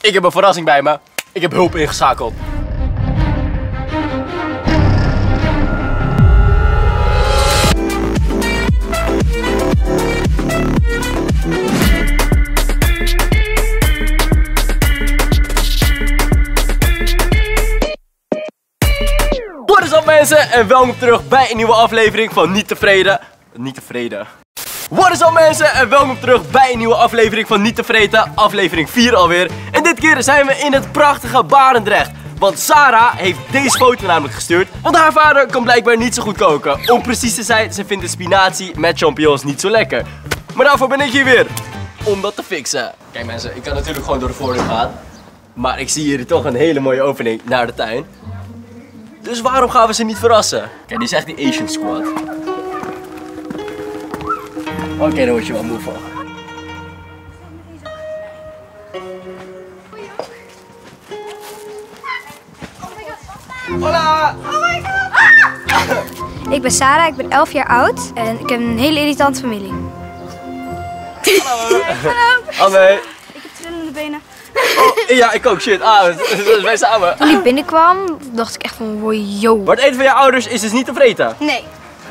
Ik heb een verrassing bij me. Ik heb hulp ingeschakeld. Wat is up mensen en welkom terug bij een nieuwe aflevering van Niet Tevreden. Niet Tevreden. Wat is up mensen en welkom terug bij een nieuwe aflevering van Niet Tevreden, aflevering 4 alweer. En dit keer zijn we in het prachtige Barendrecht. Want Sara heeft deze foto namelijk gestuurd, want haar vader kan blijkbaar niet zo goed koken. Om precies te zijn, ze vindt de spinazie met champignons niet zo lekker. Maar daarvoor ben ik hier weer, om dat te fixen. Kijk mensen, ik kan natuurlijk gewoon door de voordeur gaan. Maar ik zie hier toch een hele mooie opening naar de tuin. Dus waarom gaan we ze niet verrassen? Kijk, dit is echt die Asian squad. Oké, daar word je wel moe van. Hola! Oh my god! Ah! Ik ben Sara, ik ben 11 jaar oud en ik heb een hele irritante familie. Hallo! Hallo! Hallo. Ik heb trillende benen. Oh, ja, ik ook, shit. Ah, wij samen. Toen ik binnenkwam, dacht ik echt van wow. Maar het eten van jouw ouders is dus niet tevreden? Nee.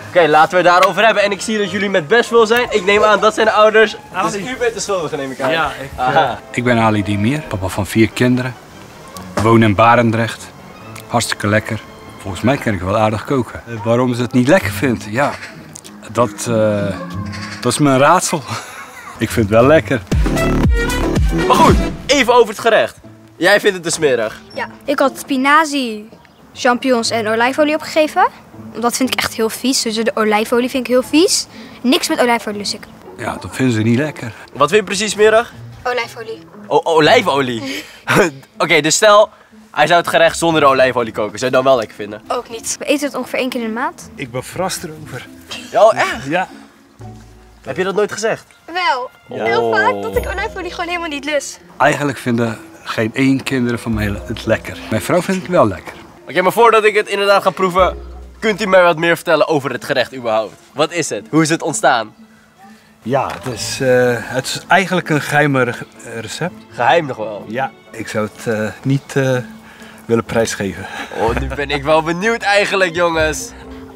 Oké, laten we het daarover hebben. En ik zie dat jullie met best veel zijn. Ik neem aan, dat zijn de ouders. Dus u bent de schuldige, neem ik aan. Ja, ik ben Ali Demir, papa van 4 kinderen. Woon in Barendrecht. Hartstikke lekker. Volgens mij kan ik wel aardig koken. Waarom ze het niet lekker vindt? Ja, dat is mijn raadsel. Ik vind het wel lekker. Maar goed, even over het gerecht. Jij vindt het dus smerig? Ja, ik had spinazie, champignons en olijfolie opgegeven. Dat vind ik echt heel vies. Dus de olijfolie vind ik heel vies. Niks met olijfolie lust ik. Ja, dat vinden ze niet lekker. Wat vind je precies smerig? Olijfolie. Oh, olijfolie? Oké, dus stel, hij zou het gerecht zonder de olijfolie koken. Zou je dat wel lekker vinden? Ook niet. We eten het ongeveer 1 keer in de maand. Ik ben verrast erover. Oh, echt? Ja. Heb je dat nooit gezegd? Wel. Ja. Heel vaak dat ik olijfolie gewoon helemaal niet lust. Eigenlijk vinden geen 1 kinderen van mij het lekker. Mijn vrouw vindt het wel lekker. Oké, maar voordat ik het inderdaad ga proeven, kunt u mij wat meer vertellen over het gerecht überhaupt? Wat is het? Hoe is het ontstaan? Ja, het is eigenlijk een geheim recept. Geheim nog wel? Ja, ik zou het niet willen prijsgeven. Oh, nu ben ik wel benieuwd eigenlijk, jongens.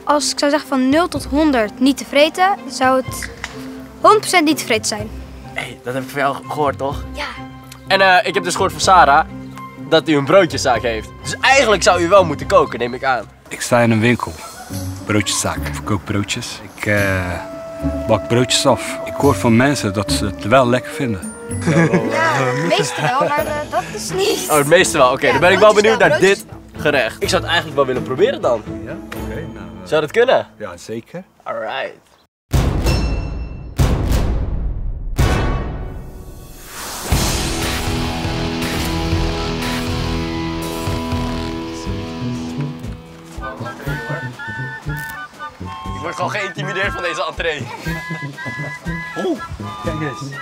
Als ik zou zeggen van 0 tot 100 niet tevreden, zou het 100% niet tevreden zijn. Hé, dat heb ik van jou gehoord, toch? Ja. En ik heb dus gehoord van Sara dat u een broodjeszaak heeft. Dus eigenlijk zou u wel moeten koken, neem ik aan. Ik sta in een winkel, broodjeszaak. Ik verkoop broodjes. Ik bak broodjes af. Ik hoor van mensen dat ze het wel lekker vinden. Ja, het meeste wel, maar dat is niet. Oh, het meeste wel. Oké, ja, dan ben ik wel benieuwd naar dit gerecht. Ik zou het eigenlijk wel willen proberen dan. Ja, oké. Nou, zou dat kunnen? Ja, zeker. Alright. Ik word gewoon geïntimideerd van deze entree. Oeh, kijk eens.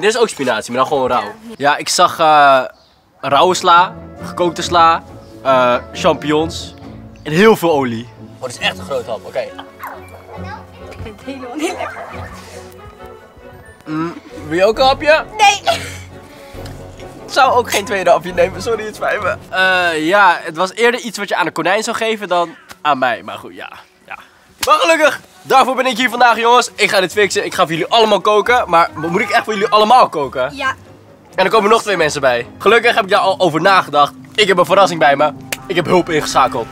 Dit is ook spinazie, maar dan gewoon rauw. Ja, ik zag rauwe sla, gekookte sla, champignons en heel veel olie. Oh, dit is echt een groot hap, oké. Ik vind het helemaal niet lekker. Wil je ook een hapje? Nee! Ik zou ook geen tweede hapje nemen, sorry, het spijt me. Ja, het was eerder iets wat je aan een konijn zou geven dan aan mij, maar goed, ja. Maar gelukkig, daarvoor ben ik hier vandaag, jongens. Ik ga dit fixen, ik ga voor jullie allemaal koken. Maar moet ik echt voor jullie allemaal koken? Ja. En er komen nog 2 mensen bij. Gelukkig heb ik daar al over nagedacht. Ik heb een verrassing bij me. Ik heb hulp ingeschakeld.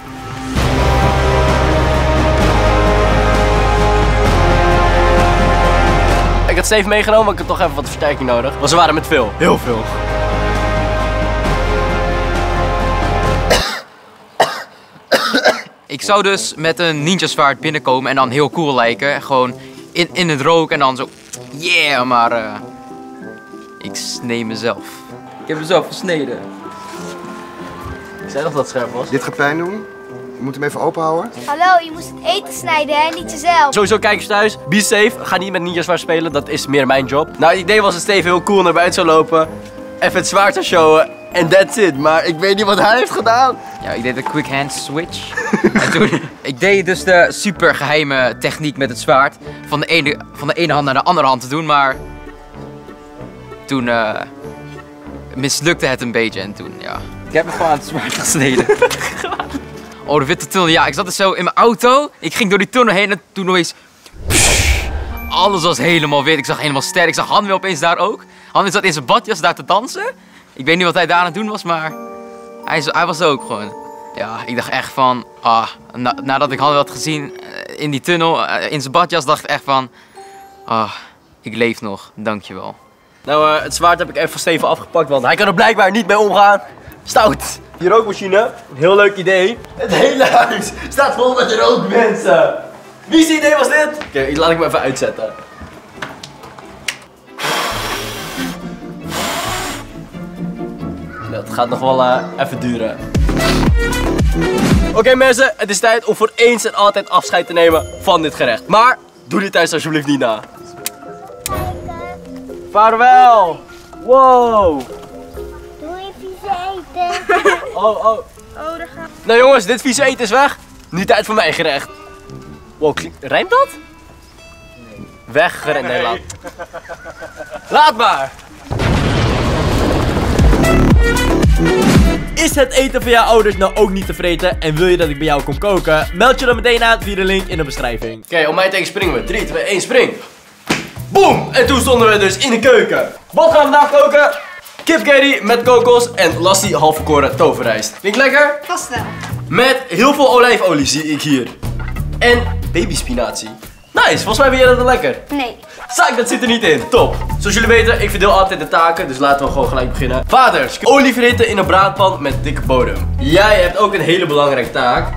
Ik had Steve meegenomen, maar ik had toch even wat versterking nodig. Want ze waren met veel, heel veel. Ik zou dus met een ninjazwaard binnenkomen en dan heel cool lijken. Gewoon in het rook en dan zo, yeah, maar ik snee mezelf. Ik heb mezelf gesneden. Ik zei nog dat het scherp was. Dit gaat pijn doen. Je moet hem even openhouden. Hallo, je moest het eten snijden, hè? Niet jezelf. Sowieso kijkers thuis, be safe. Ga niet met ninjazwaard spelen, dat is meer mijn job. Nou, het idee was dat Steve heel cool naar buiten zou lopen. Even het zwaard zou showen. En that's it, maar ik weet niet wat hij heeft gedaan. Ja, ik deed de quick hand switch. En toen, ik deed dus de super geheime techniek met het zwaard. Van de ene hand naar de andere hand te doen, maar toen mislukte het een beetje en toen, ja. Ik heb me gewoon aan het zwaard gesneden. Oh, de witte tunnel. Ja, ik zat dus zo in mijn auto. Ik ging door die tunnel heen en toen opeens... Alles was helemaal wit. Ik zag helemaal sterren. Ik zag Hanwe opeens daar ook. Hanwe zat in zijn badjas daar te dansen. Ik weet niet wat hij daar aan het doen was, maar... Hij was ook gewoon... Ja, ik dacht echt van... Ah, nadat ik Hanwe had gezien in die tunnel, in zijn badjas, dacht ik echt van... Ah, ik leef nog. Dankjewel. Nou, het zwaard heb ik even van Steven afgepakt, want hij kan er blijkbaar niet mee omgaan. Stout! Die rookmachine, een heel leuk idee. Het hele huis staat vol met rookmensen. Wie zijn idee was dit? Oké, laat ik me even uitzetten. Dat gaat nog wel even duren. Oké, mensen, het is tijd om voor eens en altijd afscheid te nemen van dit gerecht. Maar doe dit thuis alsjeblieft niet na. Vaarwel! Wow! Oh. Oh, daar gaat. Nou jongens, dit vieze eten is weg. Nu tijd voor mijn gerecht. Wow, rijmt dat? Nee. Weggerend, nee, laat. Laat maar! Is het eten van jouw ouders nou ook niet tevreden en wil je dat ik bij jou kom koken? Meld je dan meteen aan via de link in de beschrijving. Oké, om mij tegen springen we. 3, 2, 1, spring! Boom! En toen stonden we dus in de keuken. Wat gaan we vandaag koken? Kip curry met kokos en Lassie halfverkoren toverrijst. Klinkt lekker? Vast wel. Met heel veel olijfolie zie ik hier. En babyspinazie. Nice, volgens mij vind jij dat lekker. Nee. Zaak, dat zit er niet in. Top. Zoals jullie weten, ik verdeel altijd de taken, dus laten we gewoon gelijk beginnen. Vaders, olie verhitten in een braadpan met dikke bodem. Jij hebt ook een hele belangrijke taak.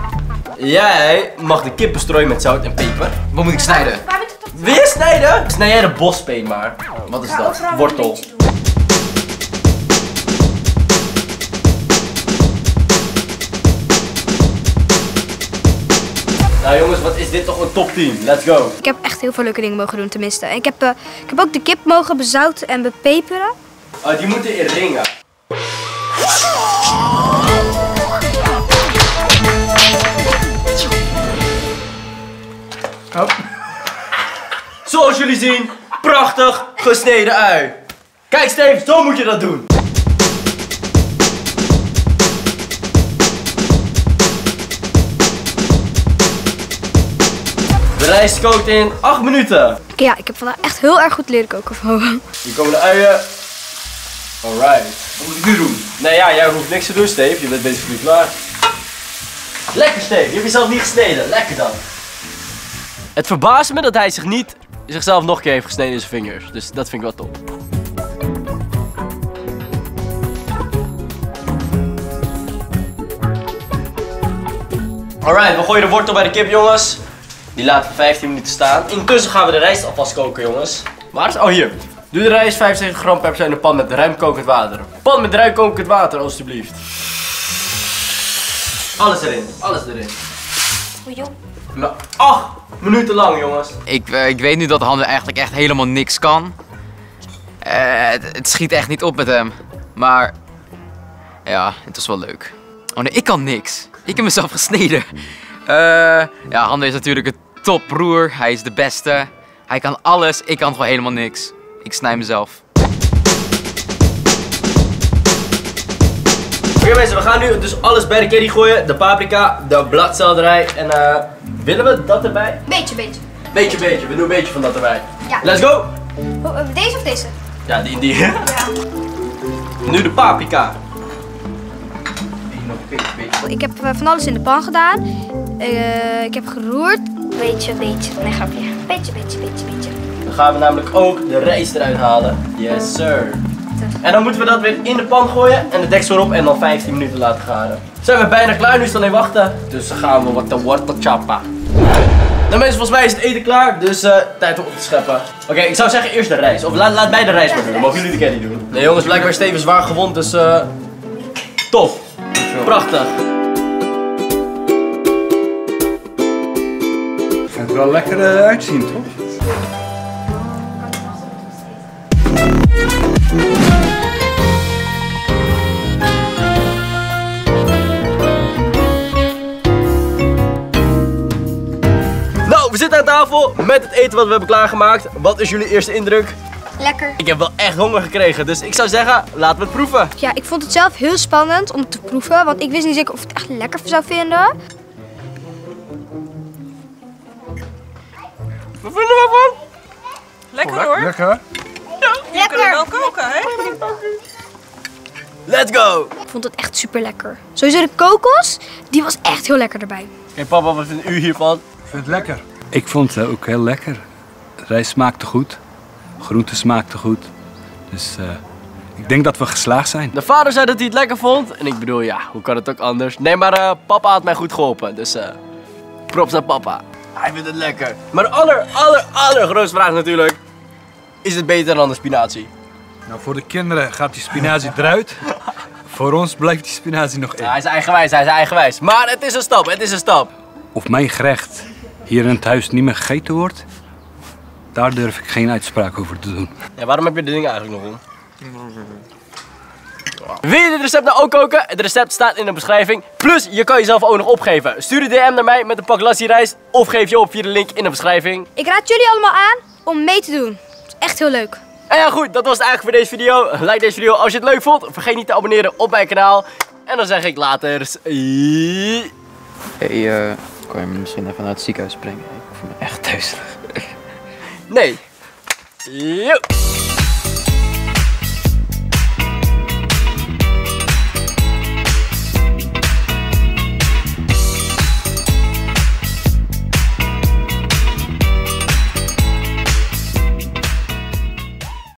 Jij mag de kippen strooien met zout en peper. Wat moet ik snijden? Weer snijden? Snij jij de bospeen maar. Wat is dat? Wortel. Nou jongens, wat is dit toch een top 10? Let's go! Ik heb echt heel veel leuke dingen mogen doen, tenminste. En ik heb ook de kip mogen bezouten en bepeperen. Oh, die moeten in ringen. Oh. Zoals jullie zien, prachtig gesneden ui. Kijk Steve, zo moet je dat doen. De rijst kookt in 8 minuten. Ja, ik heb vandaag echt heel erg goed leren koken van. Hier komen de uien. Alright. Wat moet ik nu doen? Nou ja, jij hoeft niks te doen, Steve. Je bent bezig nu klaar. Lekker, Steve. Je hebt jezelf niet gesneden. Lekker dan. Het verbaast me dat hij zichzelf nog een keer heeft gesneden in zijn vingers. Dus dat vind ik wel top. Alright, we gooien de wortel bij de kip, jongens. Die laten we 15 minuten staan. Intussen gaan we de rijst alvast koken, jongens. Waar is... Oh, hier. Doe de rijst 75 gram per in de pan met ruim kokend water. Pan met ruim kokend water, alstublieft. Alles erin. Alles erin. Oei, joh. Nou, 8 minuten lang, jongens. Ik weet nu dat Hanwe eigenlijk echt helemaal niks kan. Het schiet echt niet op met hem. Maar... Ja, het was wel leuk. Oh nee, ik kan niks. Ik heb mezelf gesneden. Ja, Hanwe is natuurlijk een toproer. Hij is de beste. Hij kan alles. Ik kan gewoon helemaal niks. Ik snij mezelf. Oké mensen, we gaan nu dus alles bij de curry gooien. De paprika, de bladselderij en willen we dat erbij? Beetje. We doen een beetje van dat erbij. Ja. Let's go! Deze of deze? Ja, die. Ja. Nu de paprika. Ik heb van alles in de pan gedaan. Ik heb geroerd. Beetje. Nee, grapje. Beetje. Dan gaan we namelijk ook de rijst eruit halen. Yes, sir. En dan moeten we dat weer in de pan gooien en de deksel erop en dan 15 minuten laten garen. Zijn we bijna klaar, nu is het alleen wachten. Dus dan gaan we wat te wortel chapa. Nou mensen, volgens mij is het eten klaar, dus tijd om op te scheppen. Oké, ik zou zeggen eerst de rijst. Of laat mij de rijst maar doen, dan mogen jullie de curry doen. Nee jongens, blijkbaar is Steven zwaar gewond, dus tof. Prachtig. Het gaat er wel lekker uitzien, toch? Nou, we zitten aan tafel met het eten wat we hebben klaargemaakt. Wat is jullie eerste indruk? Lekker. Ik heb wel echt honger gekregen, dus ik zou zeggen, laten we het proeven. Ja, ik vond het zelf heel spannend om het te proeven, want ik wist niet zeker of ik het echt lekker zou vinden. Wat vinden we ervan? Lekker hoor. Lekker. Ja, je kunt wel koken, hè? Let's go! Ik vond het echt super lekker. Sowieso de kokos, die was echt heel lekker erbij. Hey papa, wat vindt u hiervan? Ik vind het lekker. Ik vond het ook heel lekker. Rijst smaakte goed. Groenten smaakten goed. Dus ik denk dat we geslaagd zijn. De vader zei dat hij het lekker vond. En ik bedoel, ja, hoe kan het ook anders? Nee, maar papa had mij goed geholpen. Dus props aan papa. Hij vindt het lekker. Maar de allergrootste vraag natuurlijk. Is het beter dan de spinazie? Nou, voor de kinderen gaat die spinazie eruit. Voor ons blijft die spinazie nog in. Ja, hij is eigenwijs, hij is eigenwijs. Maar het is een stap, het is een stap. Of mijn gerecht hier in het huis niet meer gegeten wordt, daar durf ik geen uitspraak over te doen. Ja, waarom heb je dit ding eigenlijk nog om? Wil je dit recept nou ook koken? Het recept staat in de beschrijving. Plus, je kan jezelf ook nog opgeven. Stuur een DM naar mij met een pak Lassie rijst of geef je op via de link in de beschrijving. Ik raad jullie allemaal aan om mee te doen. Het is echt heel leuk. En ja goed, dat was het eigenlijk voor deze video. Like deze video als je het leuk vond. Vergeet niet te abonneren op mijn kanaal. En dan zeg ik later. Hey, kan je me misschien even naar het ziekenhuis brengen? Ik voel me echt duizelig. Nee. Yo.